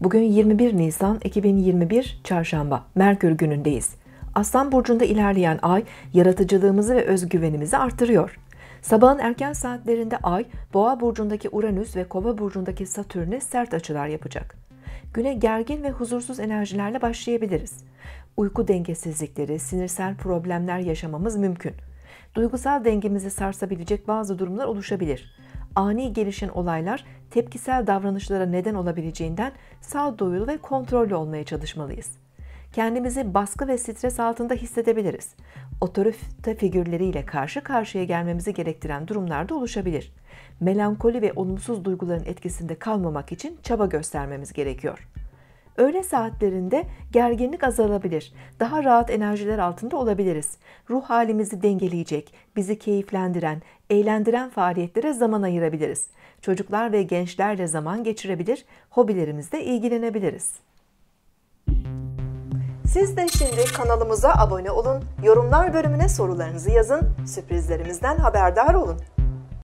Bugün 21 Nisan 2021 Çarşamba, Merkür günündeyiz. Aslan burcunda ilerleyen ay yaratıcılığımızı ve özgüvenimizi artırıyor. Sabahın erken saatlerinde ay Boğa burcundaki Uranüs ve Kova burcundaki Satürn'e sert açılar yapacak. Güne gergin ve huzursuz enerjilerle başlayabiliriz. Uyku dengesizlikleri, sinirsel problemler yaşamamız mümkün. Duygusal dengemizi sarsabilecek bazı durumlar oluşabilir. Ani gelişen olaylar tepkisel davranışlara neden olabileceğinden sağduyulu ve kontrollü olmaya çalışmalıyız. Kendimizi baskı ve stres altında hissedebiliriz. Otorite figürleriyle karşı karşıya gelmemizi gerektiren durumlar da oluşabilir. Melankoli ve olumsuz duyguların etkisinde kalmamak için çaba göstermemiz gerekiyor. Öğle saatlerinde gerginlik azalabilir, daha rahat enerjiler altında olabiliriz. Ruh halimizi dengeleyecek, bizi keyiflendiren, eğlendiren faaliyetlere zaman ayırabiliriz. Çocuklar ve gençlerle zaman geçirebilir, hobilerimizle ilgilenebiliriz. Siz de şimdi kanalımıza abone olun, yorumlar bölümüne sorularınızı yazın, sürprizlerimizden haberdar olun.